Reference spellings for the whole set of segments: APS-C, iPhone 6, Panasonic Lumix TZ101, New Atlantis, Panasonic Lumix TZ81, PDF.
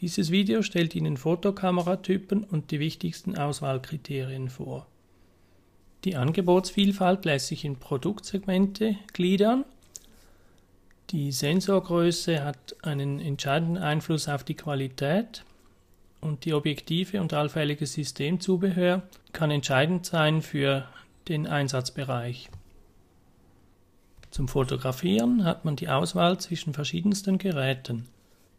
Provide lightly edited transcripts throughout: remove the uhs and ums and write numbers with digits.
Dieses Video stellt Ihnen Fotokameratypen und die wichtigsten Auswahlkriterien vor. Die Angebotsvielfalt lässt sich in Produktsegmente gliedern. Die Sensorgröße hat einen entscheidenden Einfluss auf die Qualität und die Objektive und allfälliges Systemzubehör kann entscheidend sein für den Einsatzbereich. Zum Fotografieren hat man die Auswahl zwischen verschiedensten Geräten.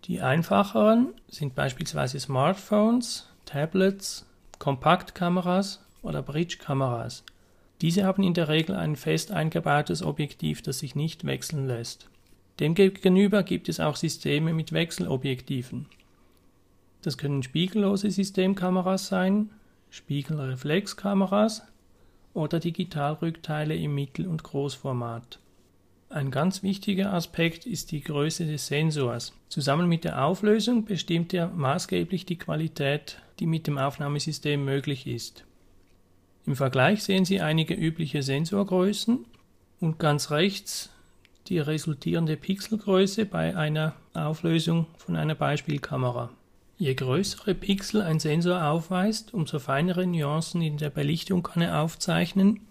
Die einfacheren sind beispielsweise Smartphones, Tablets, Kompaktkameras oder Bridge-Kameras. Diese haben in der Regel ein fest eingebautes Objektiv, das sich nicht wechseln lässt. Demgegenüber gibt es auch Systeme mit Wechselobjektiven. Das können spiegellose Systemkameras sein, Spiegelreflexkameras oder Digitalrückteile im Mittel- und Großformat. Ein ganz wichtiger Aspekt ist die Größe des Sensors. Zusammen mit der Auflösung bestimmt er maßgeblich die Qualität, die mit dem Aufnahmesystem möglich ist. Im Vergleich sehen Sie einige übliche Sensorgrößen und ganz rechts die resultierende Pixelgröße bei einer Auflösung von einer Beispielkamera. Je größere Pixel ein Sensor aufweist, umso feinere Nuancen in der Belichtung kann er aufzeichnen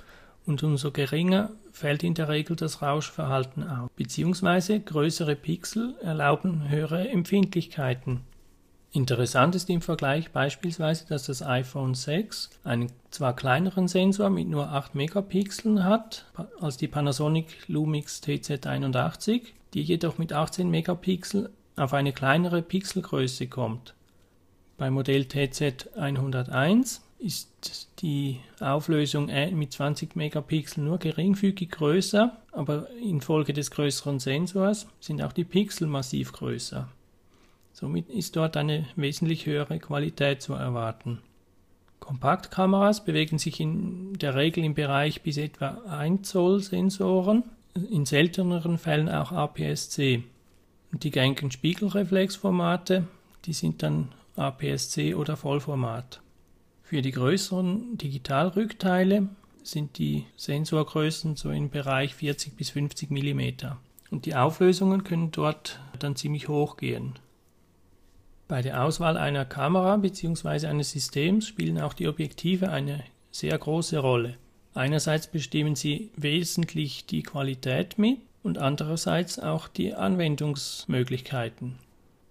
und umso geringer fällt in der Regel das Rauschverhalten auf, beziehungsweise größere Pixel erlauben höhere Empfindlichkeiten. Interessant ist im Vergleich beispielsweise, dass das iPhone 6 einen zwar kleineren Sensor mit nur 8 Megapixeln hat als die Panasonic Lumix TZ81, die jedoch mit 18 Megapixel auf eine kleinere Pixelgröße kommt. Beim Modell TZ101 ist die Auflösung mit 20 Megapixel nur geringfügig größer, aber infolge des größeren Sensors sind auch die Pixel massiv größer. Somit ist dort eine wesentlich höhere Qualität zu erwarten. Kompaktkameras bewegen sich in der Regel im Bereich bis etwa 1 Zoll Sensoren, in selteneren Fällen auch APS-C. Und die gängigen Spiegelreflexformate, die sind dann APS-C oder Vollformat. Für die größeren Digitalrückteile sind die Sensorgrößen so im Bereich 40 bis 50 mm und die Auflösungen können dort dann ziemlich hoch gehen. Bei der Auswahl einer Kamera bzw. eines Systems spielen auch die Objektive eine sehr große Rolle. Einerseits bestimmen sie wesentlich die Qualität mit und andererseits auch die Anwendungsmöglichkeiten.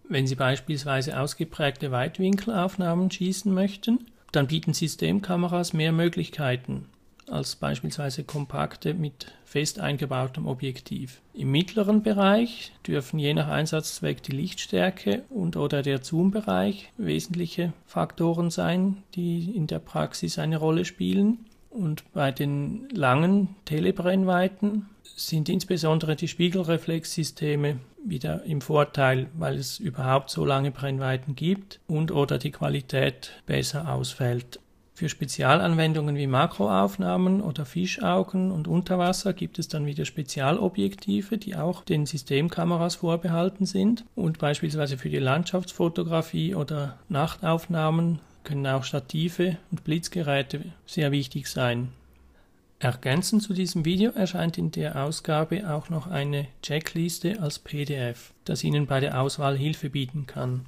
Wenn Sie beispielsweise ausgeprägte Weitwinkelaufnahmen schießen möchten, dann bieten Systemkameras mehr Möglichkeiten als beispielsweise kompakte mit fest eingebautem Objektiv. Im mittleren Bereich dürfen je nach Einsatzzweck die Lichtstärke und/oder der Zoombereich wesentliche Faktoren sein, die in der Praxis eine Rolle spielen. Und bei den langen Telebrennweiten sind insbesondere die Spiegelreflexsysteme wieder im Vorteil, weil es überhaupt so lange Brennweiten gibt und/oder die Qualität besser ausfällt. Für Spezialanwendungen wie Makroaufnahmen oder Fischaugen und Unterwasser gibt es dann wieder Spezialobjektive, die auch den Systemkameras vorbehalten sind. Und beispielsweise für die Landschaftsfotografie oder Nachtaufnahmen können auch Stative und Blitzgeräte sehr wichtig sein. Ergänzend zu diesem Video erscheint in der Ausgabe auch noch eine Checkliste als PDF, das Ihnen bei der Auswahl Hilfe bieten kann.